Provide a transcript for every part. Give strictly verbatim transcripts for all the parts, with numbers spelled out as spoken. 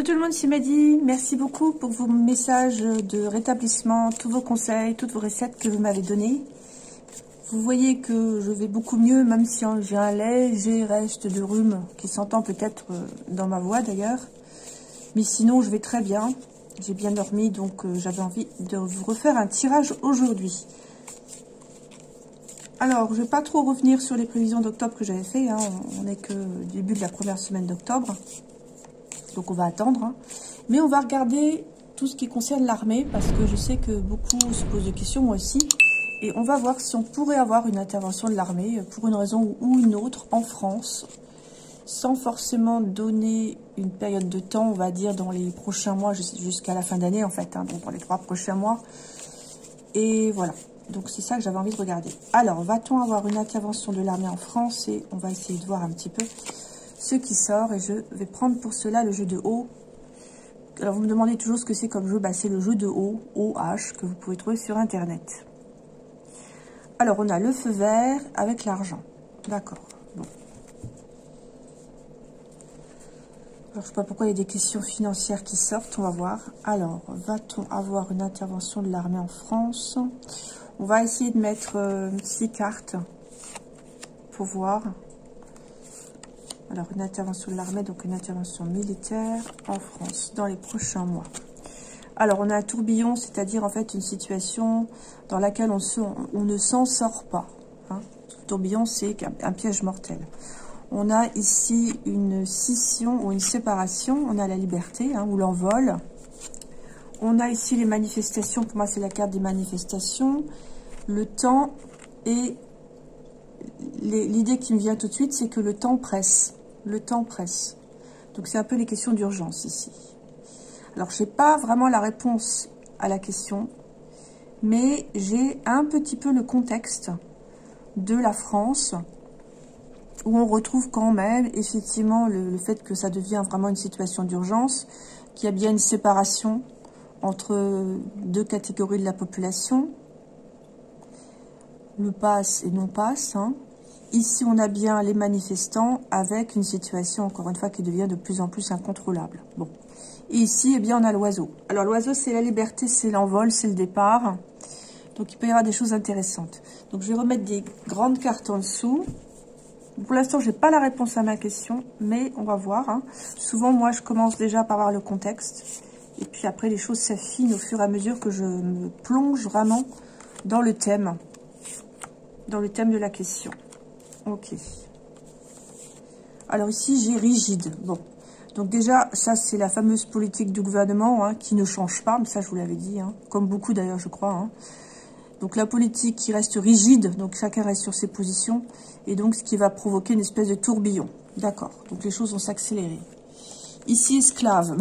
Bonjour tout le monde, c'est Madi. Merci beaucoup pour vos messages de rétablissement, tous vos conseils, toutes vos recettes que vous m'avez données. Vous voyez que je vais beaucoup mieux, même si j'ai un léger reste de rhume qui s'entend peut-être dans ma voix d'ailleurs. Mais sinon, je vais très bien. J'ai bien dormi, donc j'avais envie de vous refaire un tirage aujourd'hui. Alors, je ne vais pas trop revenir sur les prévisions d'octobre que j'avais fait, hein. On n'est que début de la première semaine d'octobre. Donc on va attendre, hein. Mais on va regarder tout ce qui concerne l'armée, parce que je sais que beaucoup se posent des questions, moi aussi, et on va voir si on pourrait avoir une intervention de l'armée, pour une raison ou une autre, en France, sans forcément donner une période de temps, on va dire, dans les prochains mois, jusqu'à la fin d'année en fait, hein, donc dans les trois prochains mois, et voilà, donc c'est ça que j'avais envie de regarder. Alors, va-t-on avoir une intervention de l'armée en France? Et on va essayer de voir un petit peu ce qui sort, et je vais prendre pour cela le jeu de O. Alors vous me demandez toujours ce que c'est comme jeu, bah, c'est le jeu de O, O H, que vous pouvez trouver sur internet. Alors on a le feu vert avec l'argent, d'accord, bon. Alors je sais pas pourquoi il y a des questions financières qui sortent, on va voir. Alors va-t-on avoir une intervention de l'armée en France? On va essayer de mettre euh, six cartes pour voir. Alors, une intervention de l'armée, donc une intervention militaire en France dans les prochains mois. Alors, on a un tourbillon, c'est-à-dire en fait une situation dans laquelle on, se, on ne s'en sort pas, hein. Le tourbillon, c'est un piège mortel. On a ici une scission ou une séparation. On a la liberté, hein, ou l'envol. On a ici les manifestations. Pour moi, c'est la carte des manifestations. Le temps et l'idée qui me vient tout de suite, c'est que le temps presse. Le temps presse. Donc, c'est un peu les questions d'urgence ici. Alors, je n'ai pas vraiment la réponse à la question, mais j'ai un petit peu le contexte de la France, où on retrouve quand même, effectivement, le, le fait que ça devient vraiment une situation d'urgence, qu'il y a bien une séparation entre deux catégories de la population, le passe et non-passe, hein. Ici, on a bien les manifestants avec une situation, encore une fois, qui devient de plus en plus incontrôlable. Bon. Et ici, eh bien, on a l'oiseau. Alors, l'oiseau, c'est la liberté, c'est l'envol, c'est le départ. Donc, il peut y avoir des choses intéressantes. Donc, je vais remettre des grandes cartes en dessous. Pour l'instant, je n'ai pas la réponse à ma question, mais on va voir, hein. Souvent, moi, je commence déjà par voir le contexte. Et puis, après, les choses s'affinent au fur et à mesure que je me plonge vraiment dans le thème, dans le thème de la question. Ok. Alors ici, j'ai rigide. Bon. Donc déjà, ça, c'est la fameuse politique du gouvernement, hein, qui ne change pas. Mais ça, je vous l'avais dit, hein. Comme beaucoup d'ailleurs, je crois, hein. Donc la politique qui reste rigide. Donc chacun reste sur ses positions. Et donc, ce qui va provoquer une espèce de tourbillon. D'accord. Donc les choses vont s'accélérer. Ici, esclave.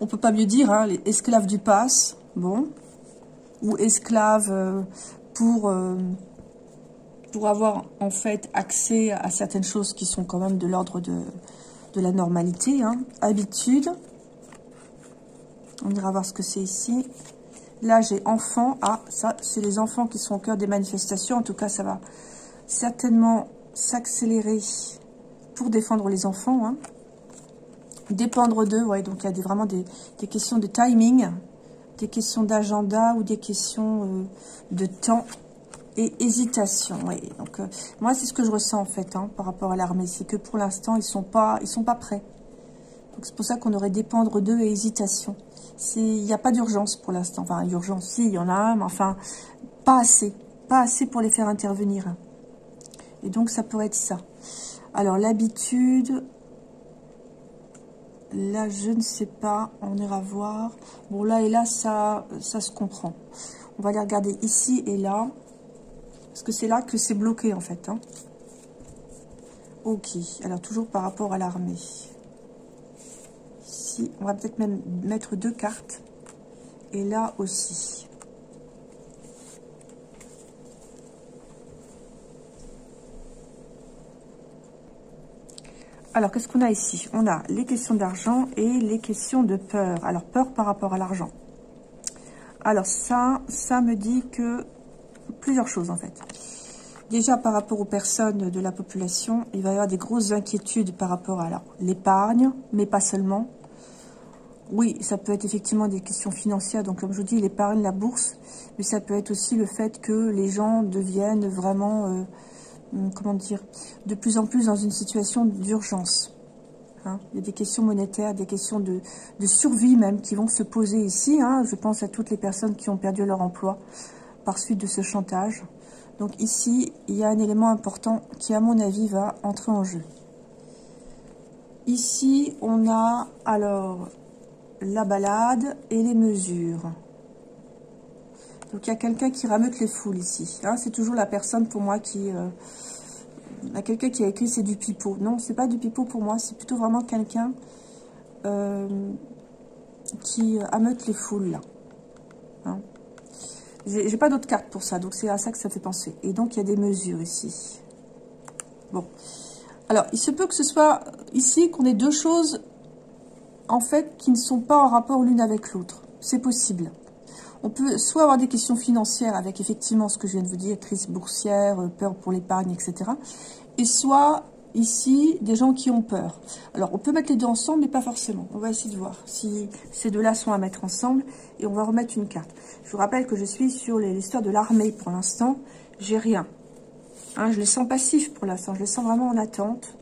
On peut pas mieux dire, hein. Les esclaves du pass. Bon. Ou esclaves euh, pour... Euh, pour avoir en fait accès à certaines choses qui sont quand même de l'ordre de, de la normalité, hein. Habitude, on ira voir ce que c'est ici. Là j'ai enfants, ah ça c'est les enfants qui sont au cœur des manifestations, en tout cas ça va certainement s'accélérer pour défendre les enfants, hein. Dépendre d'eux, ouais, donc il y a des, vraiment des, des questions de timing, des questions d'agenda ou des questions euh, de temps. Et hésitation, oui. Donc, euh, moi, c'est ce que je ressens, en fait, hein, par rapport à l'armée. C'est que, pour l'instant, ils sont pas, ils sont pas prêts. Donc, c'est pour ça qu'on aurait dépendre d'eux et hésitation. Il n'y a pas d'urgence, pour l'instant. Enfin, urgence, si, il y en a un, mais enfin, pas assez. Pas assez pour les faire intervenir. Et donc, ça pourrait être ça. Alors, l'habitude... Là, je ne sais pas. On ira voir. Bon, là et là, ça, ça se comprend. On va aller regarder ici et là. Parce que c'est là que c'est bloqué en fait, hein. Ok, alors toujours par rapport à l'armée. Ici, on va peut-être même mettre deux cartes. Et là aussi. Alors, qu'est-ce qu'on a ici? On a les questions d'argent et les questions de peur. Alors, peur par rapport à l'argent. Alors ça, ça me dit que... Plusieurs choses en fait. Déjà par rapport aux personnes de la population, il va y avoir des grosses inquiétudes par rapport à l'épargne, mais pas seulement. Oui, ça peut être effectivement des questions financières, donc comme je vous dis, l'épargne, la bourse, mais ça peut être aussi le fait que les gens deviennent vraiment, euh, comment dire, de plus en plus dans une situation d'urgence. Hein, il y a des questions monétaires, des questions de, de survie même qui vont se poser ici. Hein, je pense à toutes les personnes qui ont perdu leur emploi par suite de ce chantage. Donc ici, il y a un élément important qui, à mon avis, va entrer en jeu. Ici, on a alors la balade et les mesures. Donc il y a quelqu'un qui rameute les foules ici. Hein, c'est toujours la personne pour moi qui... Euh, à quelqu'un qui a écrit c'est du pipeau. Non, c'est pas du pipeau pour moi, c'est plutôt vraiment quelqu'un euh, qui ameute les foules là. Hein. J'ai pas d'autres cartes pour ça, donc c'est à ça que ça fait penser. Et donc il y a des mesures ici. Bon. Alors, il se peut que ce soit ici qu'on ait deux choses en fait qui ne sont pas en rapport l'une avec l'autre. C'est possible. On peut soit avoir des questions financières avec effectivement ce que je viens de vous dire, crise boursière, peur pour l'épargne, et cetera. Et soit, ici, des gens qui ont peur. Alors, on peut mettre les deux ensemble, mais pas forcément. On va essayer de voir si ces deux-là sont à mettre ensemble. Et on va remettre une carte. Je vous rappelle que je suis sur l'histoire de l'armée pour l'instant. J'ai rien. Hein, je les sens passifs pour l'instant. Je les sens vraiment en attente.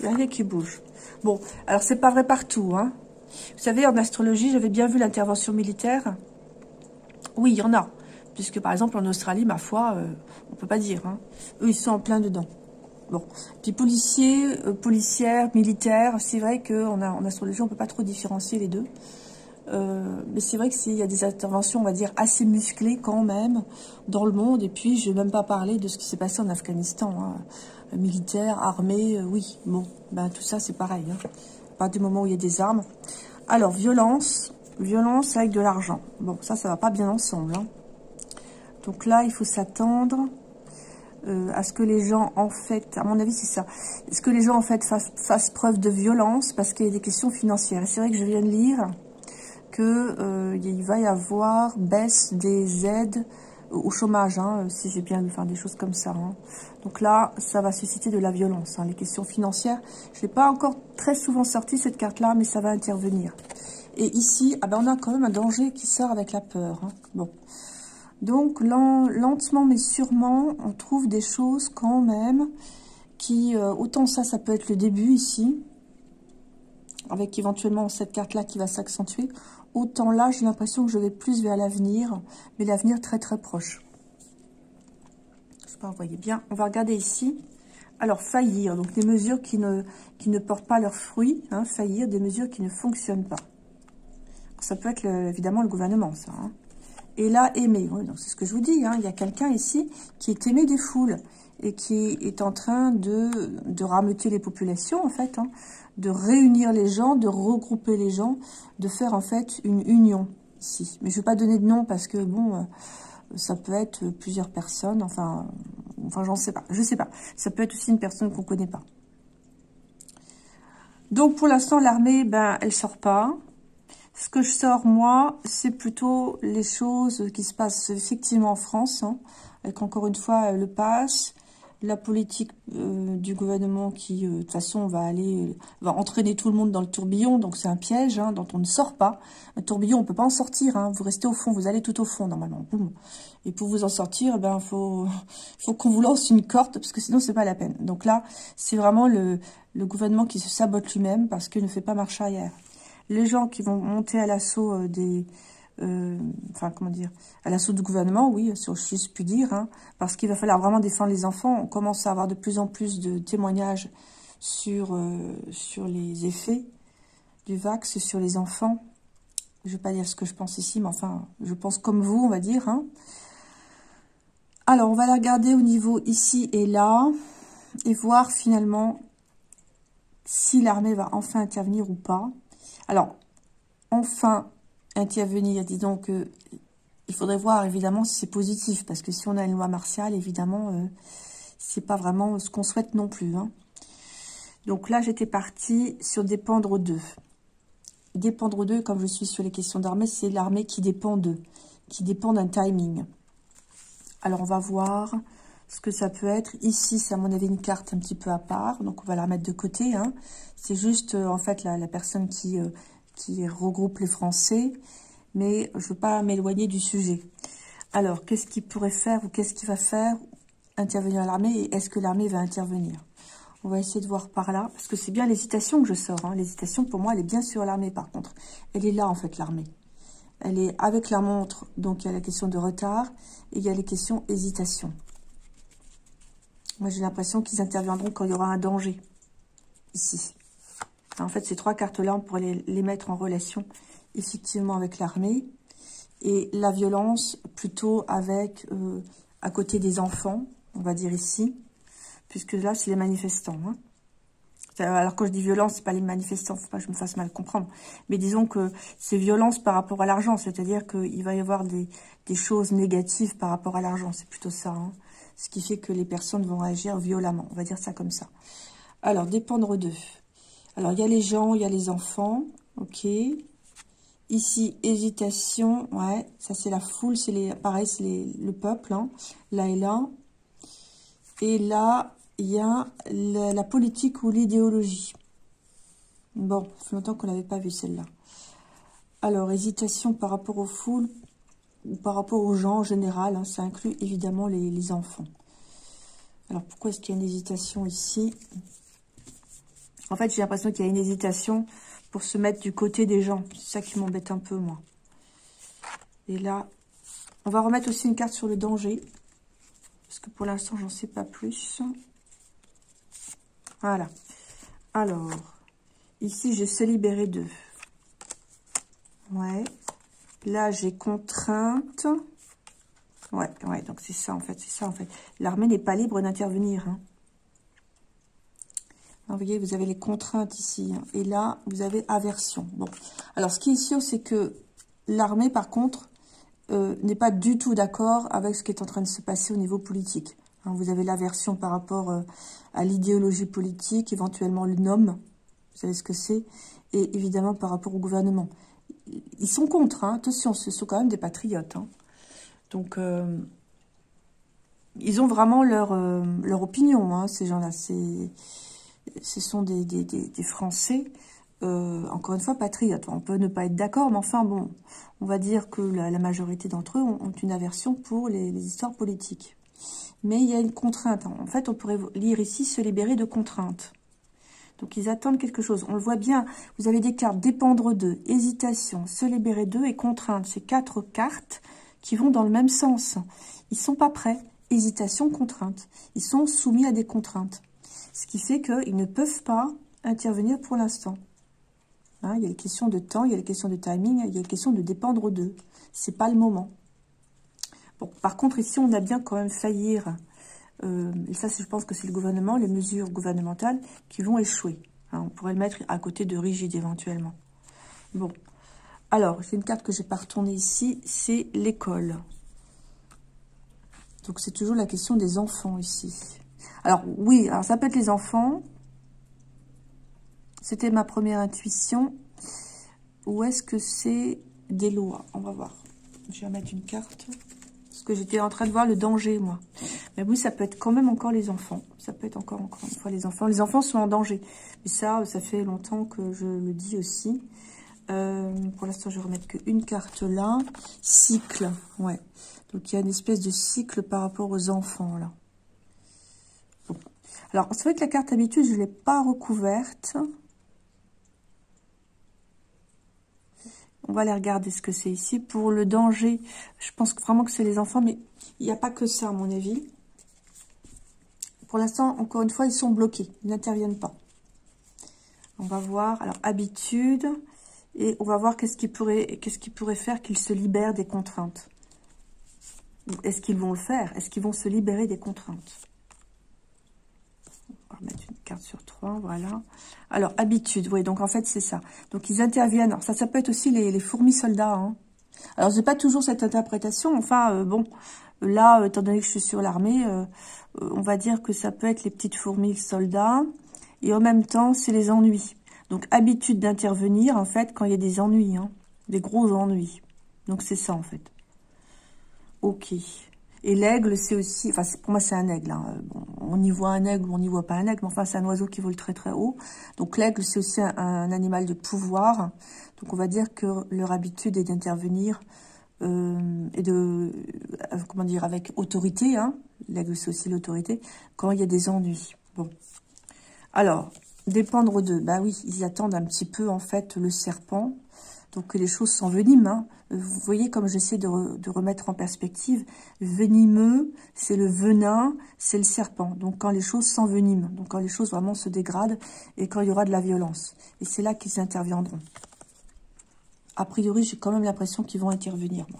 Il y a rien qui bouge. Bon, alors c'est pas vrai partout. Hein. Vous savez, en astrologie, j'avais bien vu l'intervention militaire. Oui, il y en a, puisque par exemple en Australie, ma foi, euh, on peut pas dire. Hein. Eux, ils sont en plein dedans. Bon, puis policiers, euh, policières, militaires, c'est vrai qu'en en astrologie, on peut pas trop différencier les deux. Euh, mais c'est vrai que s'il y a des interventions, on va dire, assez musclées quand même dans le monde. Et puis, je vais même pas parler de ce qui s'est passé en Afghanistan. Hein. Militaires, armées, euh, oui, bon, ben tout ça, c'est pareil. Hein. À partir du moment où il y a des armes. Alors, violence... Violence avec de l'argent. Bon, ça, ça va pas bien ensemble. Hein. Donc là, il faut s'attendre euh, à ce que les gens, en fait, à mon avis, c'est ça. Est-ce que les gens, en fait, fassent, fassent preuve de violence parce qu'il y a des questions financières. C'est vrai que je viens de lire que euh, il va y avoir baisse des aides au chômage, hein, si j'ai bien vu, enfin, des choses comme ça. Hein. Donc là, ça va susciter de la violence. Hein. Les questions financières, je n'ai pas encore très souvent sorti cette carte-là, mais ça va intervenir. Et ici, ah ben on a quand même un danger qui sort avec la peur. Hein. Bon. Donc, lentement mais sûrement, on trouve des choses quand même qui... Euh, autant ça, ça peut être le début ici, avec éventuellement cette carte-là qui va s'accentuer. Autant là, j'ai l'impression que je vais plus vers l'avenir, mais l'avenir très très proche. Je ne sais pas, vous voyez bien. On va regarder ici. Alors, faillir, donc des mesures qui ne, qui ne portent pas leurs fruits. Hein, faillir, des mesures qui ne fonctionnent pas. Ça peut être le, évidemment le gouvernement, ça. Hein. Et là, aimer. Oui, donc c'est ce que je vous dis. Hein. Il y a quelqu'un ici qui est aimé des foules et qui est en train de, de rameuter les populations, en fait, hein, de réunir les gens, de regrouper les gens, de faire en fait une union ici. Mais je ne vais pas donner de nom parce que bon, ça peut être plusieurs personnes. Enfin, enfin, j'en sais pas. Je sais pas. Ça peut être aussi une personne qu'on ne connaît pas. Donc pour l'instant, l'armée, ben, elle sort pas. Ce que je sors, moi, c'est plutôt les choses qui se passent effectivement en France, hein, avec encore une fois le pass, la politique euh, du gouvernement qui, euh, de toute façon, va aller, va entraîner tout le monde dans le tourbillon, donc c'est un piège hein, dont on ne sort pas. Un tourbillon, on ne peut pas en sortir, hein, vous restez au fond, vous allez tout au fond normalement. Boum. Et pour vous en sortir, ben faut, faut qu'on vous lance une corde, parce que sinon c'est pas la peine. Donc là, c'est vraiment le, le gouvernement qui se sabote lui-même parce qu'il ne fait pas marche arrière. Les gens qui vont monter à l'assaut des... Euh, enfin, comment dire... À l'assaut du gouvernement, oui, si je puis dire, hein, parce qu'il va falloir vraiment défendre les enfants. On commence à avoir de plus en plus de témoignages sur, euh, sur les effets du vax, sur les enfants. Je ne vais pas dire ce que je pense ici, mais enfin, je pense comme vous, on va dire. Hein. Alors, on va la regarder au niveau ici et là, et voir finalement si l'armée va enfin intervenir ou pas. Alors, enfin, intervenir, dis donc, euh, il faudrait voir évidemment si c'est positif, parce que si on a une loi martiale, évidemment, euh, c'est pas vraiment ce qu'on souhaite non plus. Hein. Donc là, j'étais partie sur dépendre d'eux. Dépendre d'eux, comme je suis sur les questions d'armée, c'est l'armée qui dépend d'eux, qui dépend d'un timing. Alors, on va voir ce que ça peut être. Ici, c'est à mon avis une carte un petit peu à part, donc on va la remettre de côté. Hein. C'est juste, euh, en fait, la, la personne qui, euh, qui regroupe les Français, mais je ne veux pas m'éloigner du sujet. Alors, qu'est-ce qu'il pourrait faire ou qu'est-ce qu'il va faire intervenir à l'armée et est-ce que l'armée va intervenir? On va essayer de voir par là, parce que c'est bien l'hésitation que je sors. Hein. L'hésitation, pour moi, elle est bien sur l'armée, par contre. Elle est là, en fait, l'armée. Elle est avec la montre, donc il y a la question de retard et il y a les questions hésitation. Moi, j'ai l'impression qu'ils interviendront quand il y aura un danger, ici. En fait, ces trois cartes-là, on pourrait les, les mettre en relation, effectivement, avec l'armée. Et la violence, plutôt avec, euh, à côté des enfants, on va dire ici, puisque là, c'est les manifestants. Hein. Alors, quand je dis violence, c'est pas les manifestants, faut pas que je me fasse mal comprendre. Mais disons que c'est violence par rapport à l'argent, c'est-à-dire qu'il va y avoir des, des choses négatives par rapport à l'argent, c'est plutôt ça. Hein. Ce qui fait que les personnes vont réagir violemment, on va dire ça comme ça. Alors, dépendre d'eux. Alors, il y a les gens, il y a les enfants, ok. Ici, hésitation, ouais, ça c'est la foule, c'est les, pareil, c'est le peuple, hein, là et là. Et là, il y a la, la politique ou l'idéologie. Bon, ça fait longtemps qu'on n'avait pas vu celle-là. Alors, hésitation par rapport aux foules, ou par rapport aux gens en général, hein, ça inclut évidemment les, les enfants. Alors, pourquoi est-ce qu'il y a une hésitation ici ? En fait, j'ai l'impression qu'il y a une hésitation pour se mettre du côté des gens. C'est ça qui m'embête un peu, moi. Et là, on va remettre aussi une carte sur le danger. Parce que pour l'instant, j'en sais pas plus. Voilà. Alors, ici, j'ai se libérer d'eux. Ouais. Là, j'ai contrainte. Ouais, ouais. Donc, c'est ça, en fait. C'est ça, en fait. L'armée n'est pas libre d'intervenir, hein. Vous voyez, vous avez les contraintes ici. Hein, et là, vous avez aversion. Bon. Alors, ce qui est sûr, c'est que l'armée, par contre, euh, n'est pas du tout d'accord avec ce qui est en train de se passer au niveau politique. Hein, vous avez l'aversion par rapport euh, à l'idéologie politique, éventuellement le nom, vous savez ce que c'est, et évidemment par rapport au gouvernement. Ils sont contre, hein, attention, ce sont quand même des patriotes. Hein. Donc, euh, ils ont vraiment leur, euh, leur opinion, hein, ces gens-là. C'est... Ce sont des, des, des, des Français, euh, encore une fois, patriotes. On peut ne pas être d'accord, mais enfin, bon, on va dire que la, la majorité d'entre eux ont, ont une aversion pour les, les histoires politiques. Mais il y a une contrainte. En fait, on pourrait lire ici « se libérer de contraintes ». Donc, ils attendent quelque chose. On le voit bien. Vous avez des cartes « dépendre d'eux »,« hésitation »,« se libérer d'eux » et « contraintes ». Ces quatre cartes qui vont dans le même sens. Ils ne sont pas prêts. Hésitation, contrainte. Ils sont soumis à des contraintes. Ce qui fait qu'ils ne peuvent pas intervenir pour l'instant. Hein, il y a les questions de temps, il y a les questions de timing, il y a les questions de dépendre d'eux. Ce n'est pas le moment. Bon, par contre, ici, on a bien quand même faillir. Euh, et ça, je pense que c'est le gouvernement, les mesures gouvernementales qui vont échouer. Hein, on pourrait le mettre à côté de rigide éventuellement. Bon. Alors, c'est une carte que je n'ai pas retournée ici, c'est l'école. Donc, c'est toujours la question des enfants ici. Alors, oui, alors ça peut être les enfants. C'était ma première intuition. Ou est-ce que c'est des lois? On va voir. Je vais remettre une carte. Parce que j'étais en train de voir le danger, moi. Mais oui, ça peut être quand même encore les enfants. Ça peut être encore, encore une fois les enfants. Les enfants sont en danger. Mais ça, ça fait longtemps que je le dis aussi. Euh, pour l'instant, je vais remettre qu'une carte là. Cycle, ouais. Donc, il y a une espèce de cycle par rapport aux enfants, là. Alors, c'est vrai que la carte habitude, je ne l'ai pas recouverte. On va aller regarder ce que c'est ici. Pour le danger, je pense vraiment que c'est les enfants, mais il n'y a pas que ça, à mon avis. Pour l'instant, encore une fois, ils sont bloqués. Ils n'interviennent pas. On va voir. Alors, habitude. Et on va voir qu'est-ce qui pourrait, qu'est-ce qui pourrait faire qu'ils se libèrent des contraintes. Est-ce qu'ils vont le faire? Est-ce qu'ils vont se libérer des contraintes? On va mettre une carte sur trois, voilà. Alors, habitude, oui, donc en fait, c'est ça. Donc, ils interviennent. Alors, ça, ça peut être aussi les, les fourmis soldats. Hein. Alors, je n'ai pas toujours cette interprétation. Enfin, euh, bon, là, euh, étant donné que je suis sur l'armée, euh, euh, on va dire que ça peut être les petites fourmis soldats. Et en même temps, c'est les ennuis. Donc, habitude d'intervenir, en fait, quand il y a des ennuis. Hein, des gros ennuis. Donc, c'est ça, en fait. Ok. Et l'aigle, c'est aussi... Enfin, pour moi, c'est un aigle. Hein. Bon, on y voit un aigle ou on n'y voit pas un aigle. Mais enfin, c'est un oiseau qui vole très, très haut. Donc, l'aigle, c'est aussi un, un animal de pouvoir. Donc on va dire que leur habitude est d'intervenir euh, et de, euh, comment dire, avec autorité, hein, l'aigle c'est aussi l'autorité, quand il y a des ennuis. Bon, alors, dépendre d'eux, bah oui, ils attendent un petit peu en fait le serpent, donc que les choses sont venimeuses. Hein. Vous voyez comme j'essaie de, re, de remettre en perspective, venimeux, c'est le venin, c'est le serpent. Donc quand les choses s'enveniment, donc quand les choses vraiment se dégradent et quand il y aura de la violence. Et c'est là qu'ils interviendront. A priori, j'ai quand même l'impression qu'ils vont intervenir. Bon.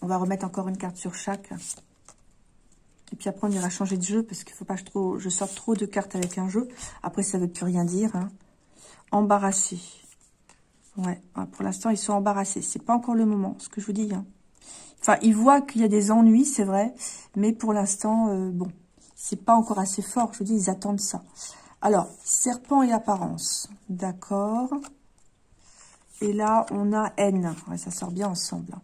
On va remettre encore une carte sur chaque. Et puis après, on ira changer de jeu parce qu'il ne faut pas que je, trop, je sorte trop de cartes avec un jeu. Après, ça ne veut plus rien dire. Hein. Embarrassés. Ouais, pour l'instant, ils sont embarrassés. C'est pas encore le moment, ce que je vous dis. Hein. Enfin, ils voient qu'il y a des ennuis, c'est vrai. Mais pour l'instant, euh, bon, c'est pas encore assez fort. Je vous dis, ils attendent ça. Alors, serpent et apparence. D'accord. Et là, on a haine. Ouais, ça sort bien ensemble.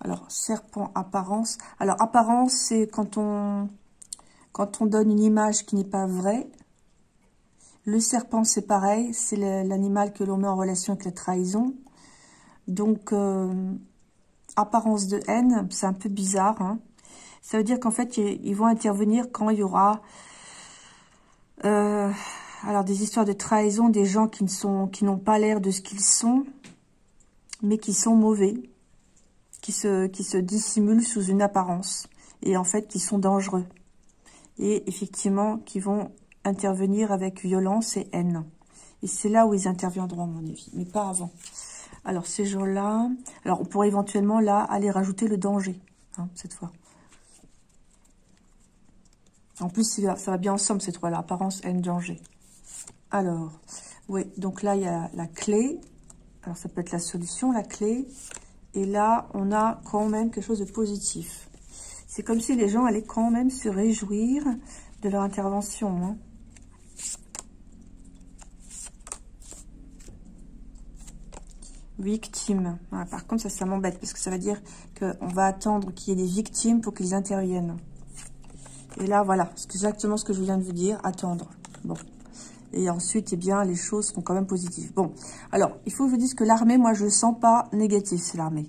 Alors, serpent, apparence. Alors, apparence, c'est quand on, quand on donne une image qui n'est pas vraie. Le serpent, c'est pareil, c'est l'animal que l'on met en relation avec la trahison. Donc, euh, apparence de haine, c'est un peu bizarre. Hein. Ça veut dire qu'en fait, ils vont intervenir quand il y aura euh, alors des histoires de trahison, des gens qui ne sont, qui n'ont pas l'air de ce qu'ils sont, mais qui sont mauvais, qui se, qui se dissimulent sous une apparence, et en fait, qui sont dangereux. Et effectivement, qui vont intervenir avec violence et haine. Et c'est là où ils interviendront, à mon avis, mais pas avant. Alors, ces gens-là... Alors, on pourrait éventuellement, là, aller rajouter le danger, hein, cette fois. En plus, ça va bien ensemble, ces trois-là. Apparence, haine, danger. Alors, oui, donc là, il y a la clé. Alors, ça peut être la solution, la clé. Et là, on a quand même quelque chose de positif. C'est comme si les gens allaient quand même se réjouir de leur intervention, hein. Victime. Ah, par contre, ça, ça m'embête parce que ça veut dire qu'on va attendre qu'il y ait des victimes pour qu'ils interviennent. Et là, voilà, c'est exactement ce que je viens de vous dire, attendre. Bon. Et ensuite, eh bien, les choses sont quand même positives. Bon. Alors, il faut que je vous dise que l'armée, moi, je ne sens pas négatif, c'est l'armée.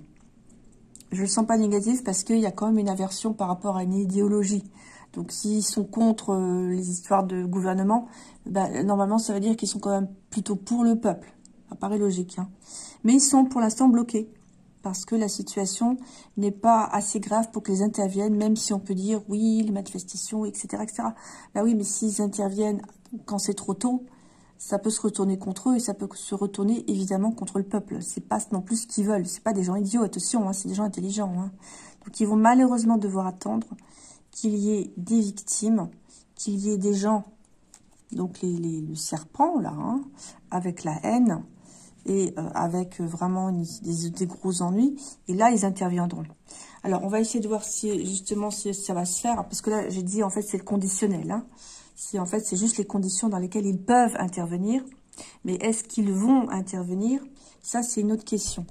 Je ne le sens pas négatif parce qu'il y a quand même une aversion par rapport à une idéologie. Donc, s'ils sont contre euh, les histoires de gouvernement, ben, normalement, ça veut dire qu'ils sont quand même plutôt pour le peuple. Ça paraît logique, hein. Mais ils sont pour l'instant bloqués parce que la situation n'est pas assez grave pour qu'ils interviennent, même si on peut dire, oui, les manifestations, et cetera et cetera. Ben oui, mais s'ils interviennent quand c'est trop tôt, ça peut se retourner contre eux et ça peut se retourner, évidemment, contre le peuple. C'est pas non plus ce qu'ils veulent. C'est pas des gens idiots, attention, hein, c'est des gens intelligents, hein. Donc, ils vont malheureusement devoir attendre qu'il y ait des victimes, qu'il y ait des gens, donc les, les, le serpent, là, hein, avec la haine et euh, avec vraiment une, des, des gros ennuis. Et là, ils interviendront. Alors, on va essayer de voir si, justement, si ça va se faire. Parce que là, j'ai dit, en fait, c'est le conditionnel, hein. Si en fait, c'est juste les conditions dans lesquelles ils peuvent intervenir. Mais est-ce qu'ils vont intervenir? Ça, c'est une autre question.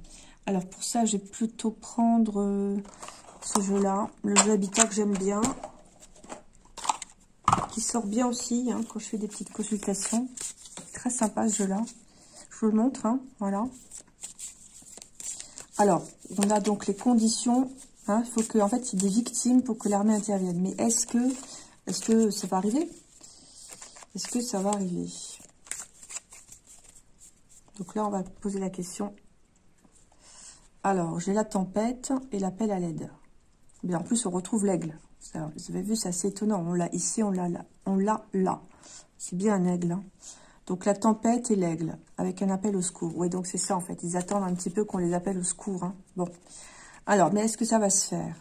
Alors, pour ça, je vais plutôt prendre euh, ce jeu-là. Le jeu Habitat que j'aime bien. Qui sort bien aussi, hein, quand je fais des petites consultations. Très sympa, ce jeu-là. Je vous le montre, hein, voilà. Alors, on a donc les conditions. Hein, faut que, en fait, il y ait des victimes pour que l'armée intervienne. Mais est-ce que... Est-ce que ça va arriver? Est-ce que ça va arriver? Donc là, on va poser la question. Alors, j'ai la tempête et l'appel à l'aide. Mais en plus, on retrouve l'aigle. Vous avez vu, c'est assez étonnant. On l'a ici, on l'a là. On l'a là. C'est bien un aigle, hein. Donc, la tempête et l'aigle, avec un appel au secours. Oui, donc c'est ça, en fait. Ils attendent un petit peu qu'on les appelle au secours, hein. Bon. Alors, mais est-ce que ça va se faire?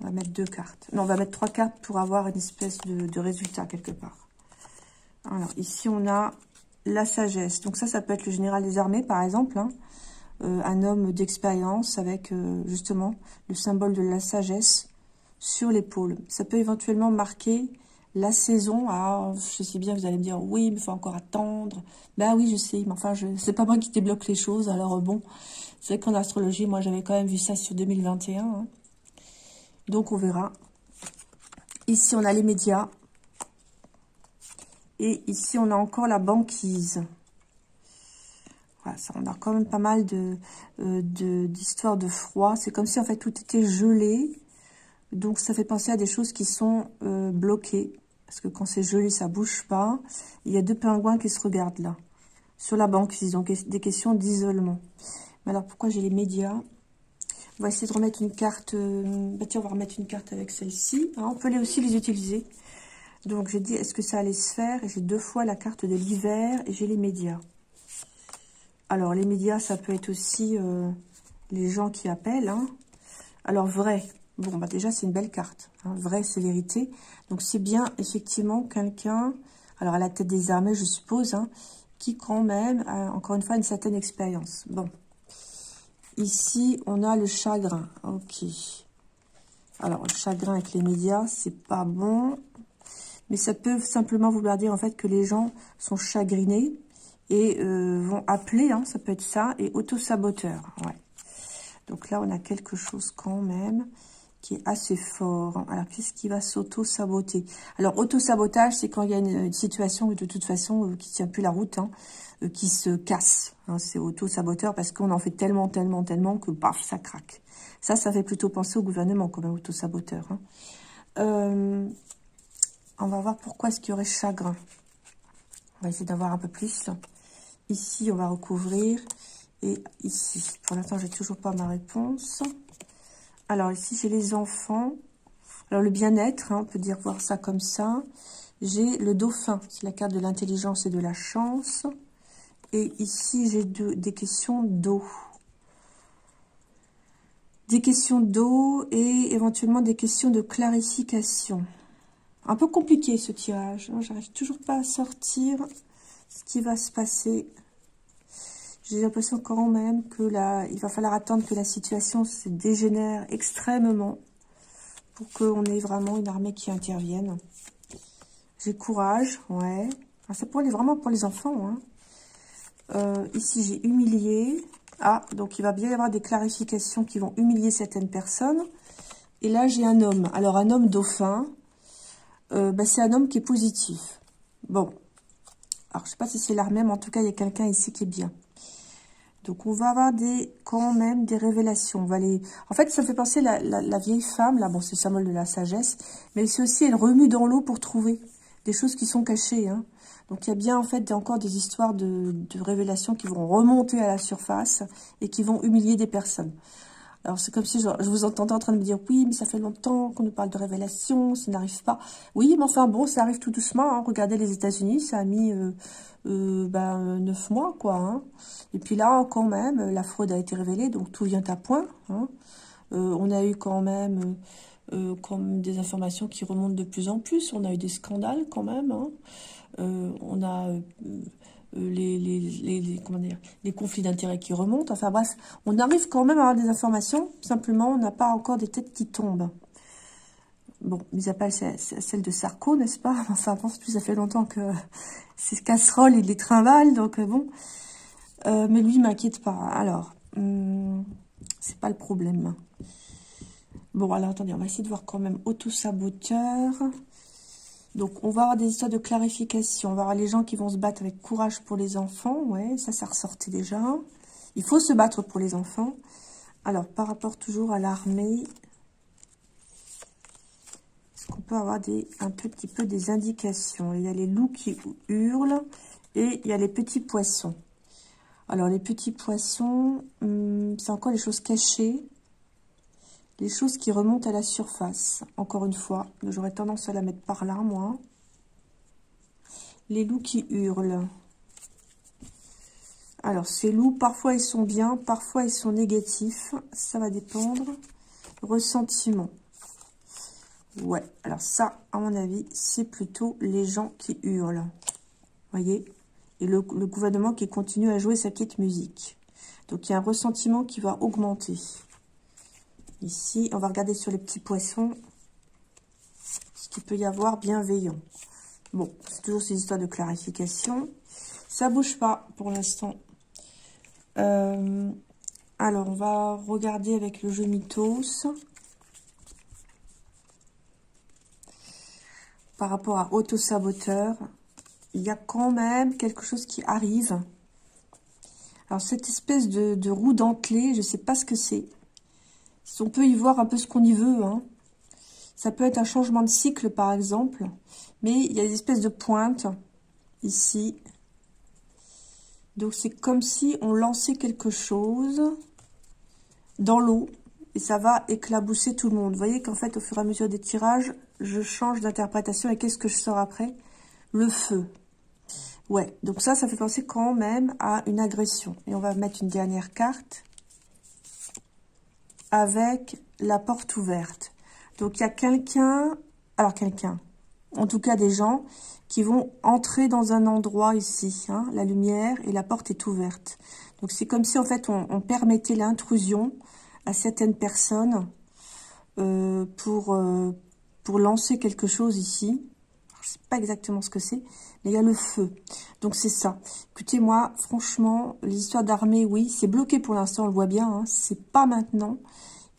On va mettre deux cartes. Non, on va mettre trois cartes pour avoir une espèce de, de résultat quelque part. Alors, ici, on a la sagesse. Donc ça, ça peut être le général des armées, par exemple. Hein. Euh, un homme d'expérience avec, euh, justement, le symbole de la sagesse sur l'épaule. Ça peut éventuellement marquer la saison. Ah, je sais bien, vous allez me dire, oui, mais il faut encore attendre. Ben oui, je sais, mais enfin, je... c'est pas moi qui débloque les choses. Alors, bon, c'est vrai qu'en astrologie, moi, j'avais quand même vu ça sur deux mille vingt et un, hein. Donc, on verra. Ici, on a les médias. Et ici, on a encore la banquise. Voilà, ça, on a quand même pas mal de, de, d'histoires de froid. C'est comme si, en fait, tout était gelé. Donc, ça fait penser à des choses qui sont euh, bloquées. Parce que quand c'est gelé, ça bouge pas. Il y a deux pingouins qui se regardent, là, sur la banquise. Donc, des questions d'isolement. Mais alors, pourquoi j'ai les médias? On va essayer de remettre une carte. Bah, tiens, on va remettre une carte avec celle-ci. Hein, on peut les aussi les utiliser. Donc, j'ai dit, est-ce que ça allait se faire? J'ai deux fois la carte de l'hiver et j'ai les médias. Alors, les médias, ça peut être aussi euh, les gens qui appellent. Hein. Alors, vrai. Bon, bah déjà, c'est une belle carte. Hein. Vrai, c'est vérité. Donc, c'est bien, effectivement, quelqu'un, alors à la tête des armées, je suppose, hein, qui quand même a, encore une fois, une certaine expérience. Bon. Ici, on a le chagrin. Ok. Alors, le chagrin avec les médias, c'est pas bon. Mais ça peut simplement vouloir dire, en fait, que les gens sont chagrinés et euh, vont appeler, hein, ça peut être ça, et auto-saboteur. Ouais. Donc là, on a quelque chose quand même qui est assez fort. Alors, qu'est-ce qui va s'auto-saboter? Alors, auto-sabotage, c'est quand il y a une, une situation de toute façon euh, qui ne tient plus la route, hein, euh, qui se casse. Hein, c'est auto-saboteur parce qu'on en fait tellement, tellement, tellement que paf, ça craque. Ça, ça fait plutôt penser au gouvernement quand même, auto-saboteur. Hein. Euh, on va voir pourquoi est-ce qu'il y aurait chagrin. On va essayer d'en voir un peu plus. Ici, on va recouvrir. Et ici, pour l'instant, j'ai toujours pas ma réponse. Alors, ici, j'ai les enfants. Alors, le bien-être, hein, on peut dire voir ça comme ça. J'ai le dauphin, c'est la carte de l'intelligence et de la chance. Et ici, j'ai de, des questions d'eau. Des questions d'eau et éventuellement des questions de clarification. Un peu compliqué, ce tirage. J'arrive toujours pas à sortir ce qui va se passer. J'ai l'impression quand même que là, il va falloir attendre que la situation se dégénère extrêmement pour qu'on ait vraiment une armée qui intervienne. J'ai courage, ouais. Alors, ça pourrait être vraiment pour les enfants. Hein. Euh, ici, j'ai humilié. Ah, donc il va bien y avoir des clarifications qui vont humilier certaines personnes. Et là, j'ai un homme. Alors, un homme dauphin, euh, bah, c'est un homme qui est positif. Bon. Alors, je ne sais pas si c'est l'armée, mais en tout cas, il y a quelqu'un ici qui est bien. Donc, on va avoir des, quand même des révélations. On va les... En fait, ça me fait penser à la, la, la vieille femme. Là, bon, c'est le symbole de la sagesse. Mais c'est aussi, elle remue dans l'eau pour trouver des choses qui sont cachées. Hein. Donc, il y a bien, en fait, encore des histoires de, de révélations qui vont remonter à la surface et qui vont humilier des personnes. Alors, c'est comme si je, je vous entendais en train de me dire « Oui, mais ça fait longtemps qu'on nous parle de révélations, ça n'arrive pas. » Oui, mais enfin, bon, ça arrive tout doucement. Hein. Regardez les États-Unis, ça a mis... Euh, Euh, ben, neuf mois, quoi. Hein. Et puis là, quand même, la fraude a été révélée, donc tout vient à point. Hein. Euh, on a eu quand même euh, comme des informations qui remontent de plus en plus. On a eu des scandales, quand même. Hein. Euh, on a euh, les, les, les, les, comment dire, les conflits d'intérêts qui remontent. Enfin bref, on arrive quand même à avoir des informations. Simplement, on n'a pas encore des têtes qui tombent. Bon, mis à part celle de Sarko, n'est-ce pas? Enfin, bon, ça fait longtemps que ces casseroles et les trimballes, donc bon. Euh, mais lui, il m'inquiète pas. Alors, hum, c'est pas le problème. Bon, alors, attendez, on va essayer de voir quand même auto-saboteur. Donc, on va avoir des histoires de clarification. On va avoir les gens qui vont se battre avec courage pour les enfants. Ouais, ça, ça ressortait déjà. Il faut se battre pour les enfants. Alors, par rapport toujours à l'armée... qu'on peut avoir des, un petit peu des indications. Il y a les loups qui hurlent et il y a les petits poissons. Alors, les petits poissons, hum, c'est encore les choses cachées, les choses qui remontent à la surface. Encore une fois, j'aurais tendance à la mettre par là, moi. Les loups qui hurlent. Alors, ces loups, parfois ils sont bien, parfois ils sont négatifs. Ça va dépendre. Ressentiment. Ouais, alors ça, à mon avis, c'est plutôt les gens qui hurlent. Voyez? Et le, le gouvernement qui continue à jouer sa petite musique. Donc, il y a un ressentiment qui va augmenter. Ici, on va regarder sur les petits poissons ce qu'il peut y avoir bienveillant. Bon, c'est toujours ces histoires de clarification. Ça bouge pas pour l'instant. Euh, alors, on va regarder avec le jeu Mythos. Par rapport à auto-saboteur, il y a quand même quelque chose qui arrive. Alors, cette espèce de, de roue dentelée, je ne sais pas ce que c'est. On peut y voir un peu ce qu'on y veut, hein. Ça peut être un changement de cycle, par exemple. Mais il y a des espèces de pointes, ici. Donc, c'est comme si on lançait quelque chose dans l'eau. Et ça va éclabousser tout le monde. Vous voyez qu'en fait, au fur et à mesure des tirages, je change d'interprétation. Et qu'est-ce que je sors après? Le feu. Ouais, donc ça, ça fait penser quand même à une agression. Et on va mettre une dernière carte avec la porte ouverte. Donc, il y a quelqu'un, alors quelqu'un, en tout cas des gens, qui vont entrer dans un endroit ici. Hein, la lumière et la porte est ouverte. Donc, c'est comme si, en fait, on, on permettait l'intrusion à certaines personnes euh, pour, euh, pour lancer quelque chose ici. Je ne sais pas exactement ce que c'est, mais il y a le feu. Donc, c'est ça. Écoutez-moi, franchement, les histoires d'armée, oui, c'est bloqué pour l'instant, on le voit bien. Hein, c'est pas maintenant.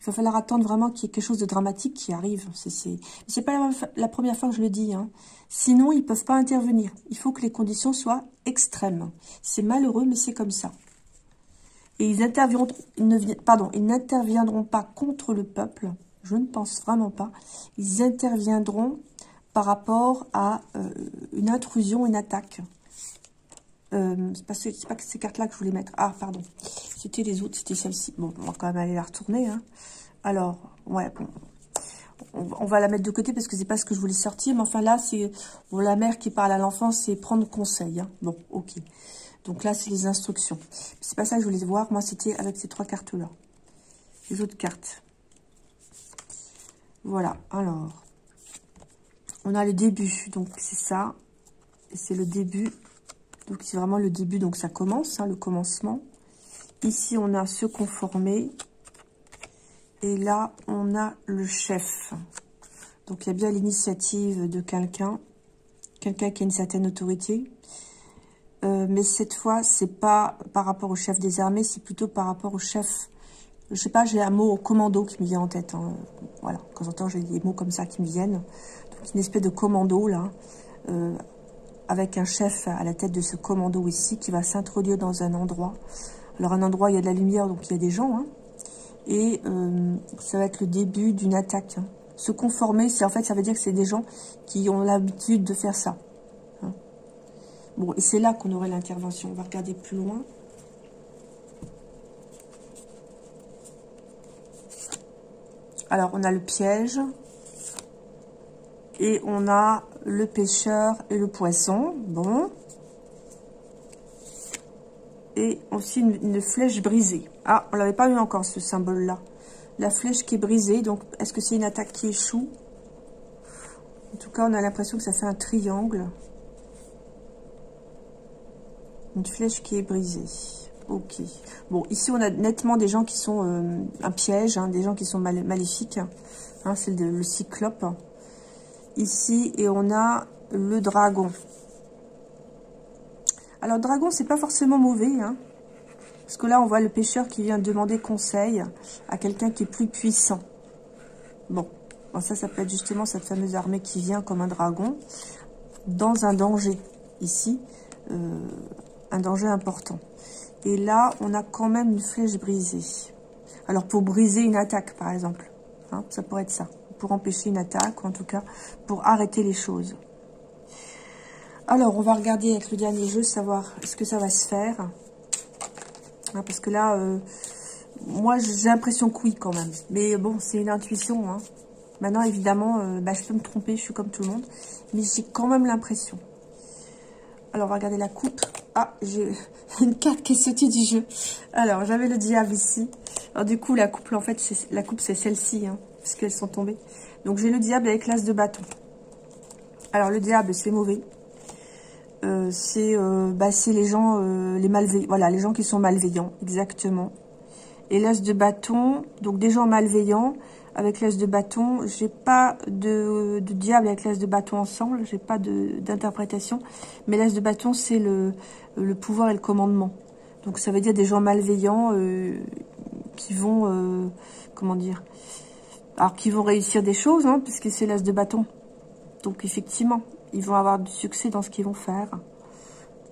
Il va falloir attendre vraiment qu'il y ait quelque chose de dramatique qui arrive. C'est pas la, la première fois que je le dis. Hein. Sinon, ils ne peuvent pas intervenir. Il faut que les conditions soient extrêmes. C'est malheureux, mais c'est comme ça. Et ils n'interviendront pardon, ils n'interviendront pas contre le peuple. Je ne pense vraiment pas. Ils interviendront par rapport à euh, une intrusion, une attaque. Euh, c'est pas, c'est pas ces cartes-là que je voulais mettre. Ah, pardon. C'était les autres, c'était celle-ci. Bon, on va quand même aller la retourner. Hein. Alors, ouais, bon. On, on va la mettre de côté parce que c'est pas ce que je voulais sortir. Mais enfin, là, c'est bon, la mère qui parle à l'enfant, c'est prendre conseil. Hein. Bon, ok. Donc là, c'est les instructions. C'est pas ça que je voulais voir. Moi, c'était avec ces trois cartes-là. Les autres cartes. Voilà. Alors, on a le début. Donc, c'est ça. Et c'est le début. Donc, c'est vraiment le début. Donc, ça commence, hein, le commencement. Ici, on a se conformer. Et là, on a le chef. Donc, il y a bien l'initiative de quelqu'un. Quelqu'un qui a une certaine autorité. Euh, mais cette fois, c'est pas par rapport au chef des armées, c'est plutôt par rapport au chef. Je sais pas, j'ai un mot commando qui me vient en tête. Hein. Voilà, de temps en temps, j'ai des mots comme ça qui me viennent. Donc, une espèce de commando, là, euh, avec un chef à la tête de ce commando ici qui va s'introduire dans un endroit. Alors, un endroit, il y a de la lumière, donc il y a des gens. Hein. Et euh, ça va être le début d'une attaque. Hein. Se conformer, c'est en fait, ça veut dire que c'est des gens qui ont l'habitude de faire ça. Bon, et c'est là qu'on aurait l'intervention. On va regarder plus loin. Alors, on a le piège. Et on a le pêcheur et le poisson. Bon. Et aussi une, une flèche brisée. Ah, on l'avait pas vu encore, ce symbole-là. La flèche qui est brisée. Donc, est-ce que c'est une attaque qui échoue? En tout cas, on a l'impression que ça fait un triangle. Une flèche qui est brisée. Ok. Bon, ici, on a nettement des gens qui sont euh, un piège, hein, des gens qui sont mal, maléfiques. Hein, c'est le, le cyclope. Ici, et on a le dragon. Alors, dragon, c'est pas forcément mauvais. Hein, parce que là, on voit le pêcheur qui vient demander conseil à quelqu'un qui est plus puissant. Bon. Bon, ça, ça peut être justement cette fameuse armée qui vient comme un dragon dans un danger. Ici, euh, un danger important. Et là, on a quand même une flèche brisée. Alors, pour briser une attaque, par exemple. Hein, ça pourrait être ça. Pour empêcher une attaque, ou en tout cas, pour arrêter les choses. Alors, on va regarder avec le dernier jeu, savoir est-ce que ça va se faire. Hein, parce que là, euh, moi, j'ai l'impression que oui, quand même. Mais bon, c'est une intuition. Hein. Maintenant, évidemment, euh, bah, je peux me tromper, je suis comme tout le monde. Mais j'ai quand même l'impression. Alors, on va regarder la coupe. Ah, j'ai une carte qui est sortie du jeu. Alors, j'avais le diable ici. Alors, du coup, la coupe, en fait, la coupe, c'est celle-ci, hein, parce qu'elles sont tombées. Donc, j'ai le diable avec l'as de bâton. Alors, le diable, c'est mauvais. Euh, c'est euh, bah, les gens, euh, les malveillants. Voilà, les gens qui sont malveillants, exactement. Et l'as de bâton, donc des gens malveillants. Avec l'as de bâton, j'ai pas de, de diable avec l'as de bâton ensemble, j'ai pas d'interprétation. Mais l'as de bâton, c'est le, le pouvoir et le commandement. Donc ça veut dire des gens malveillants euh, qui vont, euh, comment dire, alors qui vont réussir des choses, hein, puisque c'est l'as de bâton. Donc effectivement, ils vont avoir du succès dans ce qu'ils vont faire.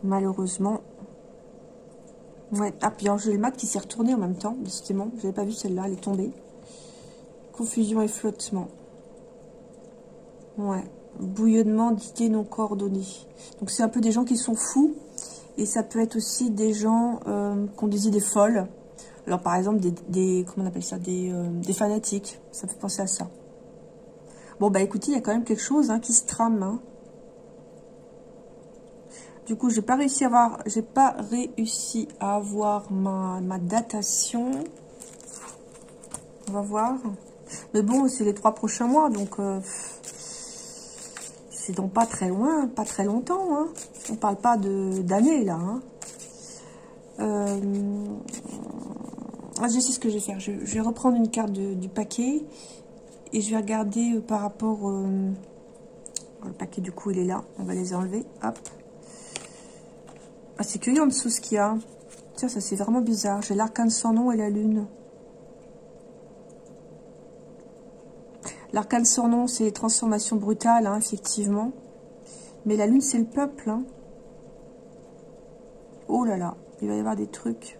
Malheureusement. Ouais. Ah, puis alors j'ai le mat qui s'est retourné en même temps, décidément. Je n'avais pas vu celle-là, elle est tombée. Confusion et flottement. Ouais. Bouillonnement d'idées non coordonnées. Donc c'est un peu des gens qui sont fous. Et ça peut être aussi des gens euh, qui ont des idées folles. Alors par exemple des, des comment on appelle ça, des, euh, des fanatiques. Ça me fait penser à ça. Bon bah écoutez, il y a quand même quelque chose hein, qui se trame. Hein. Du coup, j'ai pas réussi à avoir, j'ai pas réussi à avoir ma, ma datation. On va voir. Mais bon, c'est les trois prochains mois, donc euh, c'est donc pas très loin, pas très longtemps. Hein. On parle pas de d'années là. Hein. Euh, ah, je sais ce que je vais faire. Je, je vais reprendre une carte de, du paquet et je vais regarder par rapport. Euh, le paquet du coup, il est là. On va les enlever. Hop. Ah, c'est curieux en dessous ce qu'il y a. Tiens, ça c'est vraiment bizarre. J'ai l'arcane sans nom et la lune. L'arcane sans nom, c'est les transformations brutales, hein, effectivement. Mais la lune, c'est le peuple. Hein. Oh là là, il va y avoir des trucs.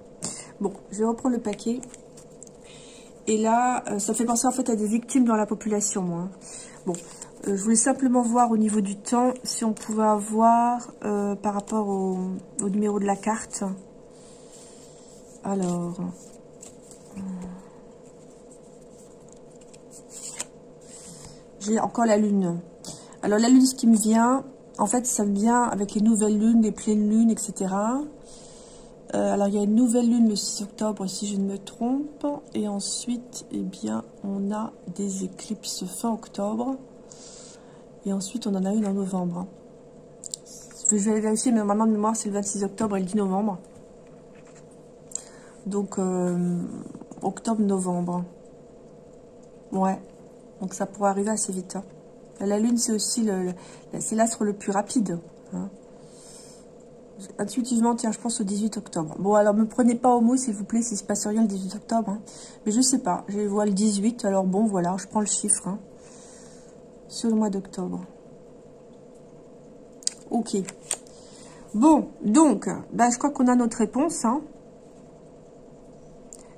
Bon, je vais reprendre le paquet. Et là, ça me fait penser en fait à des victimes dans la population, moi. Bon, euh, je voulais simplement voir au niveau du temps si on pouvait avoir euh, par rapport au, au numéro de la carte. Alors... J'ai encore la lune. Alors la lune, ce qui me vient, en fait, ça me vient avec les nouvelles lunes, les pleines lunes, et cetera. Euh, alors il y a une nouvelle lune le six octobre, si je ne me trompe. Et ensuite, eh bien, on a des éclipses fin octobre. Et ensuite, on en a une en novembre. Je vais aller vérifier, mais normalement, de mémoire, c'est le vingt-six octobre et le dix novembre. Donc, euh, octobre-novembre. Ouais. Donc ça pourrait arriver assez vite. Hein. La lune, c'est aussi le, le c'est l'astre le plus rapide. Hein. Intuitivement, tiens, je pense au dix-huit octobre. Bon, alors, ne me prenez pas au mot, s'il vous plaît, s'il ne se passe rien le dix-huit octobre. Hein. Mais je ne sais pas. Je vois le dix-huit, alors bon, voilà, je prends le chiffre. Hein. Sur le mois d'octobre. Ok. Bon, donc, ben, je crois qu'on a notre réponse. Hein.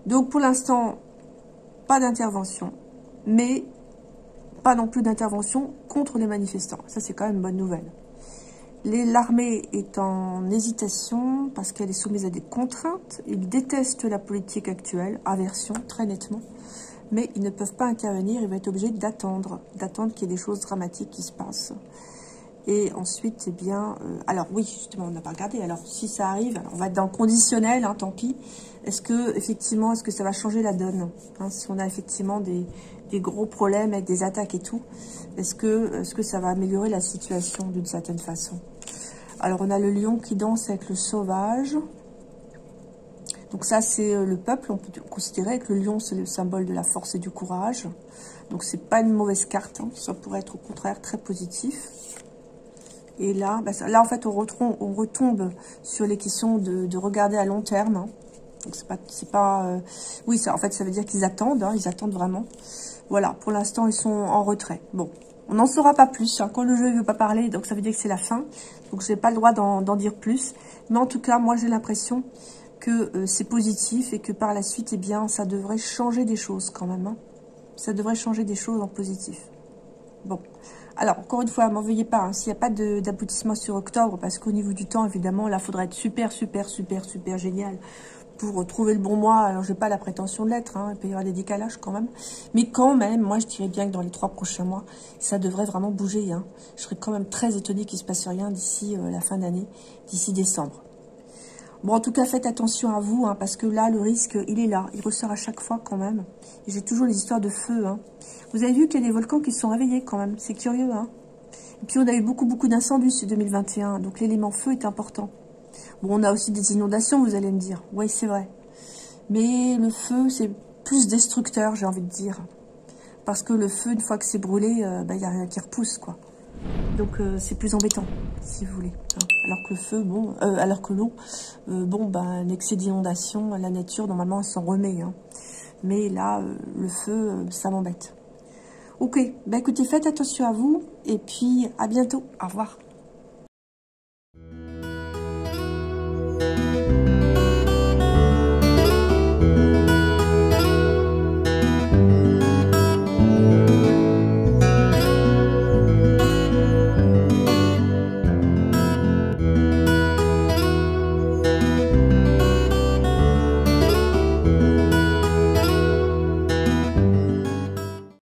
Donc, pour l'instant, pas d'intervention. Mais... pas non plus d'intervention contre les manifestants. Ça, c'est quand même une bonne nouvelle. L'armée est en hésitation parce qu'elle est soumise à des contraintes. Ils détestent la politique actuelle, aversion, très nettement. Mais ils ne peuvent pas intervenir. Ils vont être obligés d'attendre, d'attendre qu'il y ait des choses dramatiques qui se passent. Et ensuite, eh bien... Euh, alors, oui, justement, on n'a pas regardé. Alors, si ça arrive, alors on va être dans le conditionnel, hein, tant pis. Est-ce que, effectivement, est-ce que ça va changer la donne hein, si on a effectivement des... des gros problèmes avec des attaques et tout, est-ce que, est-ce que ça va améliorer la situation d'une certaine façon? Alors, on a le lion qui danse avec le sauvage. Donc ça, c'est le peuple, on peut considérer que le lion, c'est le symbole de la force et du courage. Donc, c'est pas une mauvaise carte, hein. Ça pourrait être au contraire très positif. Et là, bah, là en fait, on retombe, on retombe sur les questions de, de regarder à long terme. Hein. Donc, c'est pas... c'est pas euh... oui, ça, en fait, ça veut dire qu'ils attendent, hein, ils attendent vraiment. Voilà, pour l'instant, ils sont en retrait. Bon, on n'en saura pas plus. Hein. Quand le jeu ne veut pas parler, donc ça veut dire que c'est la fin. Donc, je n'ai pas le droit d'en dire plus. Mais en tout cas, moi, j'ai l'impression que euh, c'est positif et que par la suite, eh bien, ça devrait changer des choses quand même. Hein. Ça devrait changer des choses en positif. Bon, alors, encore une fois, ne m'en veuillez pas. Hein, s'il n'y a pas d'aboutissement sur octobre, parce qu'au niveau du temps, évidemment, là, il faudrait être super, super, super, super génial pour trouver le bon mois. Alors, je n'ai pas la prétention de l'être, hein, il peut y avoir des décalages quand même. Mais quand même, moi, je dirais bien que dans les trois prochains mois, ça devrait vraiment bouger. Hein. Je serais quand même très étonnée qu'il ne se passe rien d'ici euh, la fin d'année, d'ici décembre. Bon, en tout cas, faites attention à vous, hein, parce que là, le risque, il est là. Il ressort à chaque fois quand même. J'ai toujours les histoires de feu. Hein. Vous avez vu qu'il y a des volcans qui se sont réveillés quand même. C'est curieux. Hein. Et puis, on a eu beaucoup, beaucoup d'incendies sur deux mille vingt et un. Donc, l'élément feu est important. Bon, on a aussi des inondations, vous allez me dire. Oui, c'est vrai. Mais le feu, c'est plus destructeur, j'ai envie de dire. Parce que le feu, une fois que c'est brûlé, euh, bah, y a rien qui repousse, quoi. Donc, euh, c'est plus embêtant, si vous voulez. Hein. Alors que le feu, bon, euh, alors que l'eau, euh, bon, bah, l'excès d'inondation, la nature, normalement, elle s'en remet. Hein. Mais là, euh, le feu, euh, ça m'embête. Ok, bah écoutez, faites attention à vous et puis à bientôt. Au revoir.